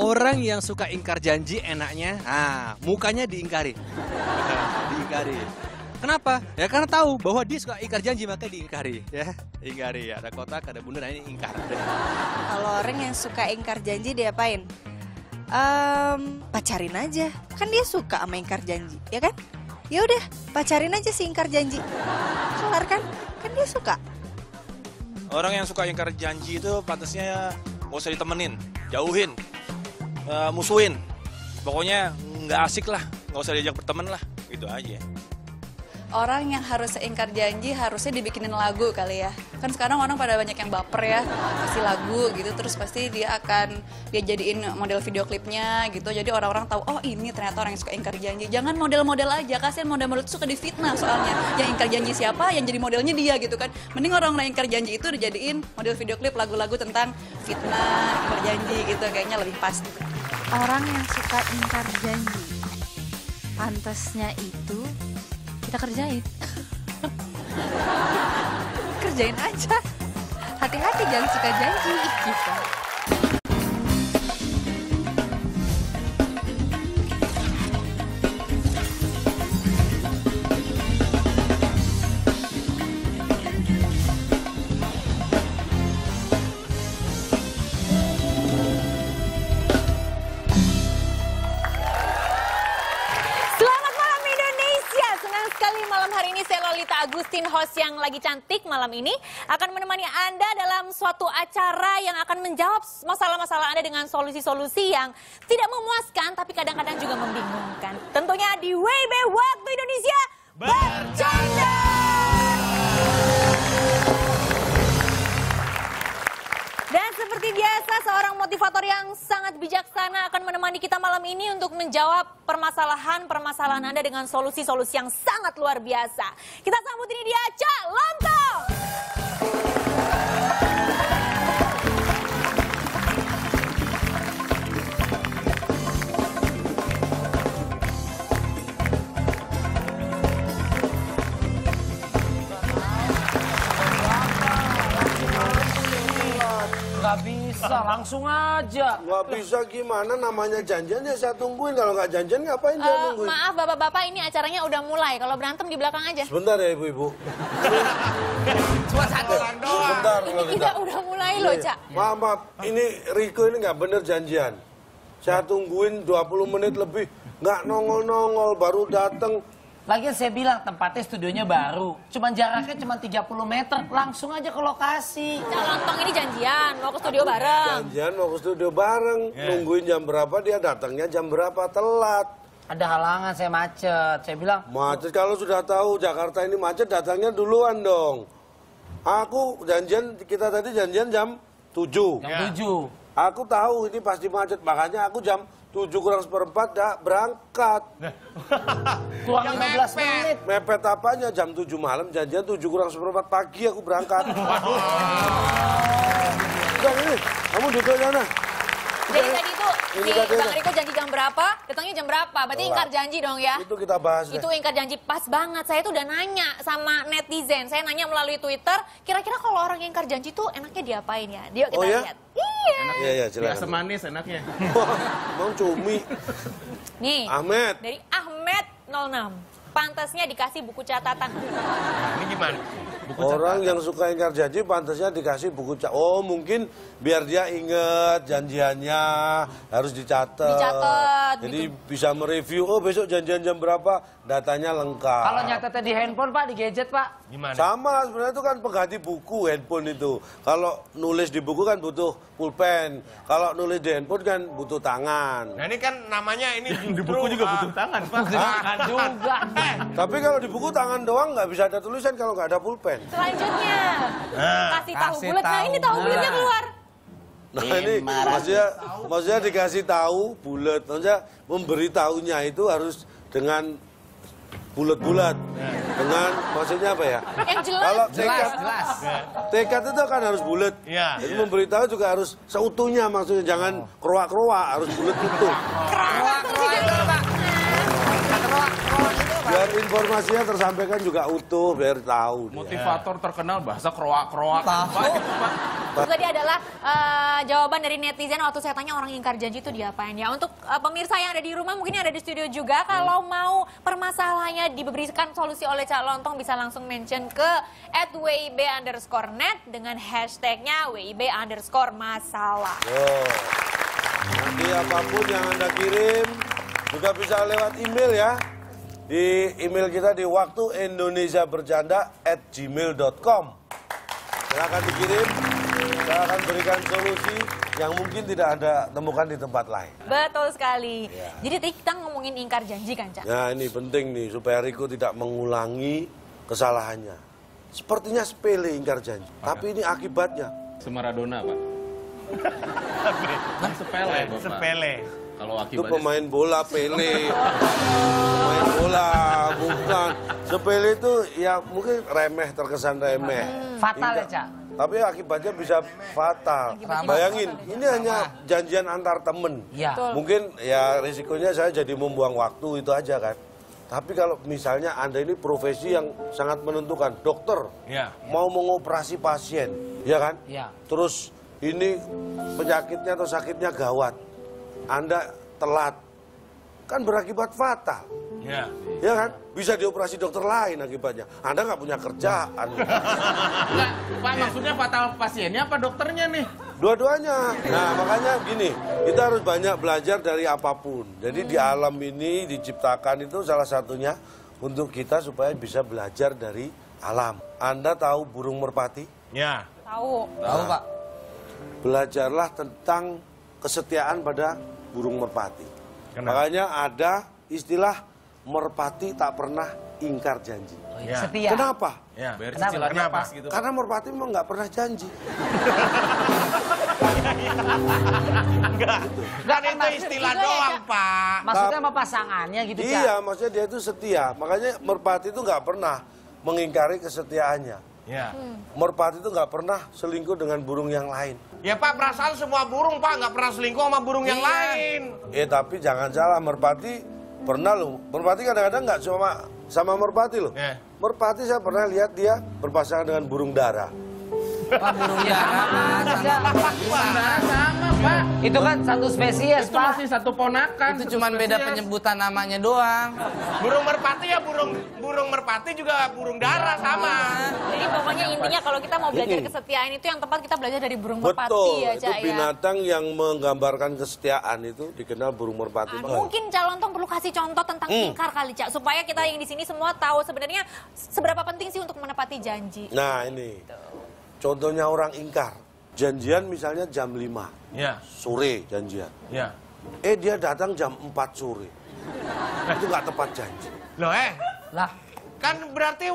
Orang yang suka ingkar janji enaknya, mukanya diingkari. Diingkari. Kenapa? Ya karena tahu bahwa dia suka ingkar janji, maka diingkari. Ya, ingkari. Ya. Ada kotak, ada bundar, ini ingkar. Kalau orang yang suka ingkar janji diapain? Pacarin aja. Kan dia suka sama ingkar janji, ya kan? Ya udah, pacarin aja si ingkar janji. Kelar kan? Kan dia suka. Orang yang suka ingkar janji itu pantasnya gak usah ditemenin, jauhin. Musuhin, pokoknya nggak asik lah, nggak usah diajak berteman lah, gitu aja. Orang yang harus ingkar janji harusnya dibikinin lagu kali ya. Kan sekarang orang pada banyak yang baper ya, pasti lagu gitu, terus pasti dia jadiin model video klipnya gitu. Jadi orang-orang tahu, oh ini ternyata orang yang suka ingkar janji. Jangan model-model aja, kasihan model-model itu suka difitnah soalnya. Yang ingkar janji siapa, yang jadi modelnya dia gitu kan. Mending orang-orang yang ingkar janji itu dijadiin model video klip lagu-lagu tentang fitnah, ingkar janji gitu, kayaknya lebih pas. Orang yang suka ingkar janji, pantasnya itu kita kerjain. Kerjain aja. Hati-hati jangan suka janji gitu. Host yang lagi cantik malam ini akan menemani Anda dalam suatu acara yang akan menjawab masalah-masalah Anda dengan solusi-solusi yang tidak memuaskan tapi kadang-kadang juga membingungkan. Tentunya di WIB Waktu Indonesia Bercanda. Dan seperti biasa seorang motivator yang sangat bijaksana akan menemani kita malam ini untuk menjawab permasalahan-permasalahan Anda dengan solusi-solusi yang sangat luar biasa. Kita sambut ini dia, Cak Lontong. Gak bisa, langsung aja. Gak bisa gimana, namanya janjian ya saya tungguin. Kalau gak janjian ngapain saya tungguin? Maaf bapak-bapak, ini acaranya udah mulai. Kalau berantem di belakang aja. Sebentar ya ibu-ibu. Cuma satu. Sebentar. Ini kita udah mulai loh, Cak. Maaf, ini Riko ini gak bener janjian. Saya tungguin 20 menit lebih. Gak nongol-nongol, baru dateng. Lagian saya bilang tempatnya studionya baru, cuman jaraknya cuma 30 meter, langsung aja ke lokasi. Cak Lontong ini janjian, mau ke studio bareng. Janjian mau ke studio bareng, nungguin jam berapa dia datangnya jam berapa, telat. Ada halangan, saya macet, saya bilang. Macet, kalau sudah tahu Jakarta ini macet datangnya duluan dong. Aku janjian, kita tadi janjian jam 7. Jam 7. Aku tahu ini pasti macet, makanya aku jam 7 kurang seperempat dah berangkat. Kurang 15 menit. Mepet apanya, jam 7 malam janjian 7 kurang seperempat pagi aku berangkat. Udah ini, kamu duduk sana. Jadi tadi itu, Bang Riko janji jam berapa, datangnya jam berapa. Berarti ingkar janji dong ya. Itu kita bahas. Itu ingkar janji pas banget. Saya tuh udah nanya sama netizen. Saya nanya melalui Twitter, kira-kira kalau orang yang ingkar janji tuh enaknya diapain ya? Yuk kita lihat. Iya, jelas. Biasa manis enaknya. Bang cumi. Nih. Ahmed. Dari Ahmed 06. Pantasnya dikasih buku catatan. Ini gimana? Buku orang catatan. Yang suka ingkar janji pantasnya dikasih buku catatan. Oh, mungkin biar dia inget janjiannya harus dicatat. Dicatat. Jadi gitu. Bisa mereview, oh besok janjian jam berapa, datanya lengkap. Kalau nyatetnya di handphone, Pak, di gadget, Pak? Gimana? Sama, sebenarnya itu kan pengganti buku handphone itu. Kalau nulis di buku kan butuh pulpen. Kalau nulis di handphone kan butuh tangan. Nah, ini kan namanya ini di buku juga butuh tangan, Pak. Tangan juga. Tapi kalau di buku tangan doang nggak bisa ada tulisan kalau nggak ada pulpen. Selanjutnya, kasih tahu bulat. Nah ini tahu bulatnya keluar. Nah ini maksudnya dikasih tahu bulat. Maksudnya memberitahunya itu harus dengan bulat-bulat. Dengan maksudnya apa ya? Yang jelas. Kalau tekad itu kan harus bulat. Jadi memberitahu juga harus seutuhnya maksudnya. Jangan keruak-keruak, harus bulat utuh. Keruak-keruak itu apa? Biar informasinya tersampaikan juga utuh, biar tahu. Motivator terkenal bahasa kroak-kroak. Terus tadi adalah jawaban dari netizen waktu saya tanya orang ingkar janji itu diapain ya. Untuk pemirsa yang ada di rumah, mungkin yang ada di studio juga, kalau mau permasalahannya diberikan solusi oleh Cak Lontong, bisa langsung mention ke @wib_net dengan hashtagnya wib_masalah. Nanti apapun yang Anda kirim juga bisa lewat email ya. Di email kita di waktuindonesiabercanda@gmail.com. Silahkan dikirim, kita akan berikan solusi yang mungkin tidak Anda temukan di tempat lain. Betul sekali. Ya. Jadi kita ngomongin ingkar janji kan, Cak? Nah ini penting nih, supaya Riko tidak mengulangi kesalahannya. Sepertinya sepele ingkar janji, tapi ini akibatnya. Semaradona, Pak. Nah, sepele, Bapak. Sepele. Kalau itu pemain bola Pele, pemain bola bukan sepele itu ya mungkin remeh, terkesan remeh. Fatal ya, Cak. Tapi akibatnya bisa fatal. Bayangin, ini hanya janjian antar temen. Ya. Mungkin ya risikonya saya jadi membuang waktu itu aja kan. Tapi kalau misalnya Anda ini profesi yang sangat menentukan, dokter mau mengoperasi pasien, ya kan? Ya. Terus ini penyakitnya atau sakitnya gawat. Anda telat, kan berakibat fatal. Ya, ya kan? Bisa dioperasi dokter lain akibatnya. Anda nggak punya kerjaan. Nggak, Pak, maksudnya fatal pasiennya apa dokternya nih? Dua-duanya. Nah, makanya gini, kita harus banyak belajar dari apapun. Jadi di alam ini diciptakan itu salah satunya untuk kita supaya bisa belajar dari alam. Anda tahu burung merpati? Ya. Tahu. Tahu, Pak. Belajarlah tentang kesetiaan pada burung merpati. Kenapa? Makanya ada istilah merpati tak pernah ingkar janji. Oh, iya. Setia. Kenapa? Ya, kenapa? Pas, gitu. Karena merpati memang nggak pernah janji. Kan itu istilah doang, Pak. Maksudnya sama pasangannya gitu, Cak? Iya, maksudnya dia itu setia. Makanya merpati itu nggak pernah mengingkari kesetiaannya. Ya. Merpati itu nggak pernah selingkuh dengan burung yang lain. Ya Pak, perasaan semua burung Pak nggak pernah selingkuh sama burung yang lain. Tapi jangan salah, merpati pernah loh. Merpati kadang-kadang nggak cuma sama merpati loh. Yeah. Merpati saya pernah lihat dia berpasangan dengan burung dara. Pak, burung dara sama Pak. Itu kan satu spesies, Pak. Itu masih satu ponakan. Itu cuma beda penyebutan namanya doang. Burung merpati ya burung merpati juga burung dara sama. Jadi pokoknya intinya kalau kita mau belajar kesetiaan itu yang tepat kita belajar dari burung merpati ya, Cak. Betul. Itu binatang yang menggambarkan kesetiaan itu dikenal burung merpati. Mungkin Cak Lontong perlu kasih contoh tentang ingkar kali, Cak, supaya kita yang di sini semua tahu sebenarnya seberapa penting sih untuk menepati janji. Nah, ini. Contohnya orang ingkar. Janjian misalnya jam 5 sore janjian. Ya. Dia datang jam 4 sore. Itu nggak tepat janji. Loh lah kan berarti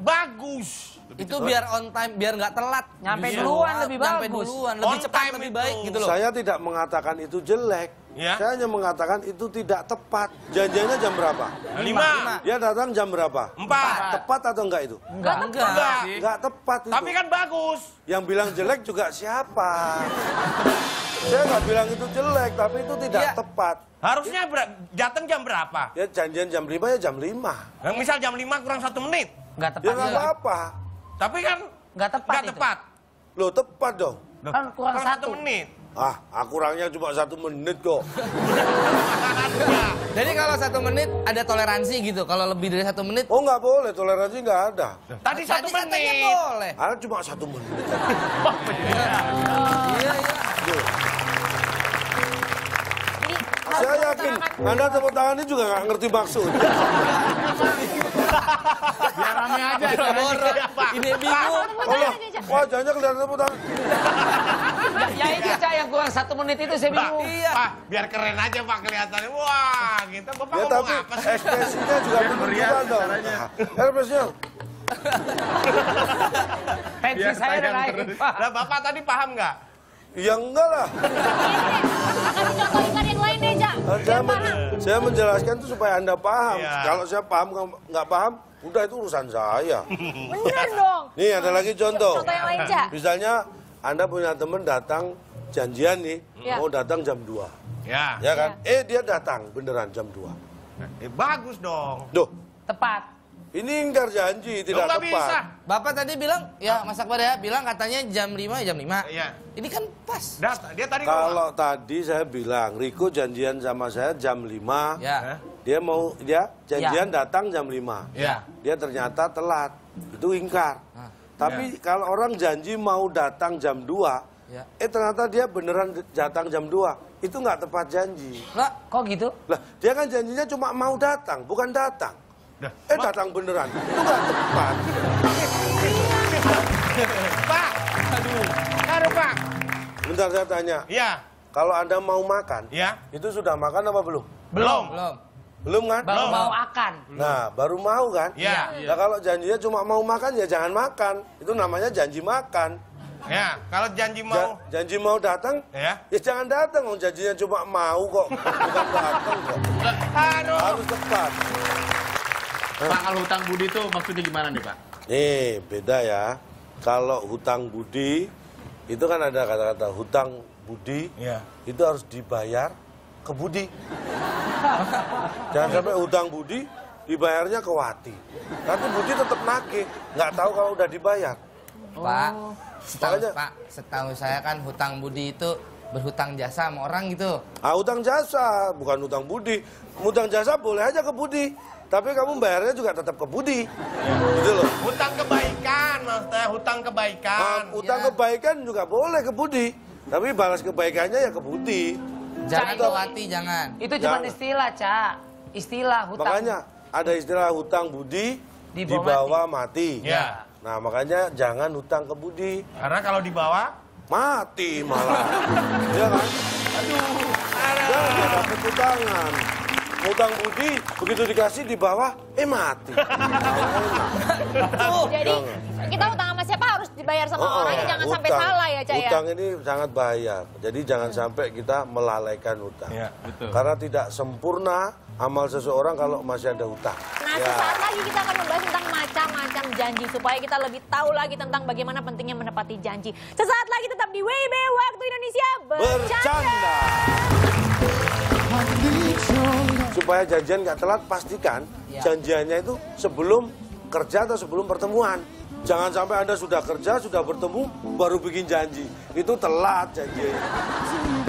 bagus. Itu biar on time, biar nggak telat. Nyampe duluan lebih bagus. Nyampe duluan lebih cepat, lebih baik gitu loh. Saya tidak mengatakan itu jelek. Ya. Saya hanya mengatakan itu tidak tepat. Janjiannya jam berapa? 5. Dia datang jam berapa? 4. Tepat atau enggak itu? Enggak. Enggak tepat itu. Tapi kan bagus. Yang bilang jelek juga siapa? Saya nggak bilang itu jelek, tapi itu tidak tepat. Harusnya datang jam berapa? Ya janjian jam 5 ya jam 5. Nah, misal jam 5 kurang 1 menit. Enggak tepat. Ya enggak apa-apa. Tapi kan enggak tepat. Enggak tepat. Loh, tepat dong. Kan kurang 1 menit. Ah, kurangnya cuma 1 menit kok. Jadi kalau 1 menit ada toleransi gitu, kalau lebih dari 1 menit? Oh nggak boleh, toleransi nggak ada. Tadi 1 menit. Boleh. Ada cuma 1 menit. Saya yakin Anda tepuk tangannya juga nggak ngerti maksudnya. Biar rame aja. Ini bingung. Wajahnya kelihatan tepuk tangan. Ya itu, Cak, yang kurang 1 menit itu saya bingung. Pak, biar keren aja, Pak, kelihatannya. Wah, kita Bapak ngomong apa sih? Ekspresinya juga menunjukkan dong. Ekspresinya. Tensi saya udah naik. Nah, Bapak tadi paham nggak? Ya enggak lah. Kasih contoh ingkar yang lain deh, Cak. Saya menjelaskan itu supaya Anda paham. Kalau saya paham, nggak paham, udah itu urusan saya. Bener dong. Nih, ada lagi contoh. Contoh yang lain, Cak. Misalnya, Anda punya teman datang janjian nih, mau datang jam 2. Ya kan? Dia datang beneran jam 2. Bagus dong. Duh, Tepat. Ini ingkar janji, tidak tepat. Bisa. Bapak tadi bilang, ya Mas Akbar ya, bilang katanya jam 5 ya jam 5. Iya. Ini kan pas. Dia tadi kalau tadi saya bilang, Riko janjian sama saya jam 5. Ya. Dia janjian datang jam 5. Ya. Dia ternyata telat. Itu ingkar. Hah. Tapi kalau orang janji mau datang jam 2, ternyata dia beneran datang jam 2. Itu nggak tepat janji. Lah, kok gitu? Lah, dia kan janjinya cuma mau datang, bukan datang. Nah, datang beneran. Itu nggak tepat. Pak, aduh. Taruh, Pak. Bentar saya tanya. Iya. Kalau Anda mau makan, itu sudah makan apa belum? Belum. Belum kan? Baru mau akan. Nah, baru mau kan? Iya. Nah, kalau janjinya cuma mau makan, ya jangan makan. Itu namanya janji makan. Ya, kalau janji mau datang, ya jangan datang. Janjinya cuma mau kok, bukan datang kok. Aduh. Harus tepat. Pak, kalau hutang budi itu maksudnya gimana nih, Pak? Nih, beda ya. Kalau hutang budi, itu kan ada kata-kata hutang budi, itu harus dibayar ke budi. Jangan sampai hutang budi, dibayarnya ke wati. Tapi budi tetap nagih, nggak tahu kalau udah dibayar. Pak, setahu saya kan hutang budi itu berhutang jasa sama orang gitu. Ah, hutang jasa, bukan hutang budi. Hutang jasa boleh aja ke budi, tapi kamu bayarnya juga tetap ke budi. Gitu loh. Hutang kebaikan, maksudnya hutang kebaikan. Hutang kebaikan juga boleh ke budi, tapi balas kebaikannya ya ke budi. Jangan ke wati, jangan. Itu cuma istilah, Cak. Istilah hutang. Makanya ada istilah hutang budi dibawa mati. Ya. Nah, makanya jangan hutang ke budi. Karena kalau dibawa, mati malah. Iya kan? Aduh, jangan dapet hutangan. Hutang budi, begitu dikasih di bawah, mati. Jadi, kita hutang sama siapa harus dibayar sama orangnya, jangan sampai salah ya, Cak. Hutang ini sangat bahaya. Jadi, jangan sampai kita melalaikan hutang. Ya, betul. Karena tidak sempurna amal seseorang kalau masih ada hutang. Nah, sesaat lagi kita akan membahas tentang macam-macam janji supaya kita lebih tahu lagi tentang bagaimana pentingnya menepati janji. Sesaat lagi tetap di WIB Waktu Indonesia Bercanda. Supaya janjian nggak telat, pastikan janjiannya itu sebelum kerja atau sebelum pertemuan. Jangan sampai Anda sudah kerja, sudah bertemu, baru bikin janji. Itu telat janjinya.